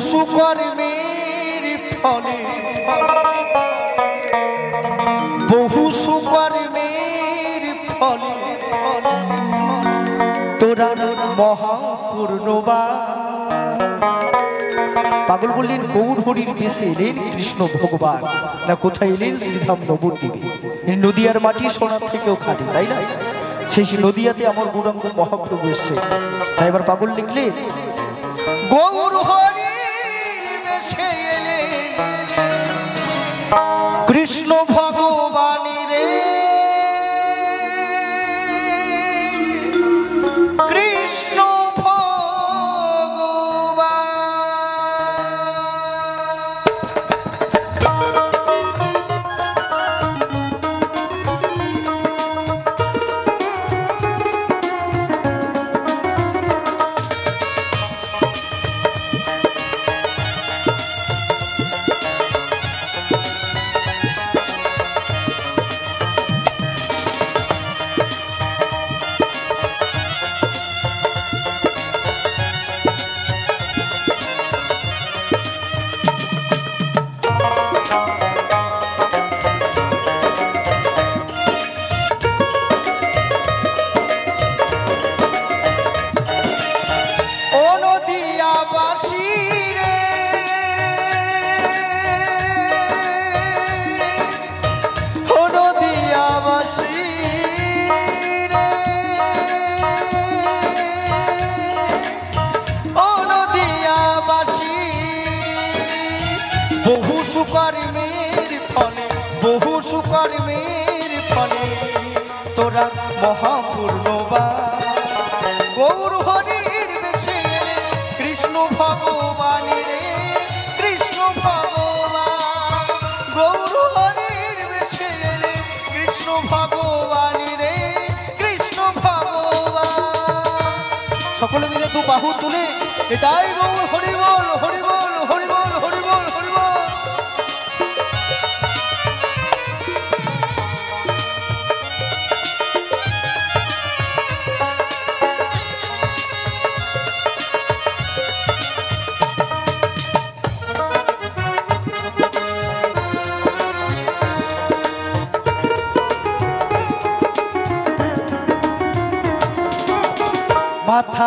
বহু সুকর্মের ফলে তোরা মহাপূর্ণবান। পাগল বললেন গৌর হরির বেশে এলেন কৃষ্ণ ভগবান, না কোথায় এলেন? শ্রীধাম নবদ্বীপে। নদিয়ার মাটি সোনার থেকেও খাঁটি, তাই না? সেই নদিয়াতে আমার গৌরাঙ্গ মহাপ্রভু এসছে। তাই এবার পাগল লিখলেন গৌর হরির বেশে কৃষ্ণ ভগবানী রে, কৃষ্ণ বাহু তুলে এটাই গৌর হরি বল, হরি বল, হরি বল, হরি বল, হরি বল। মাথা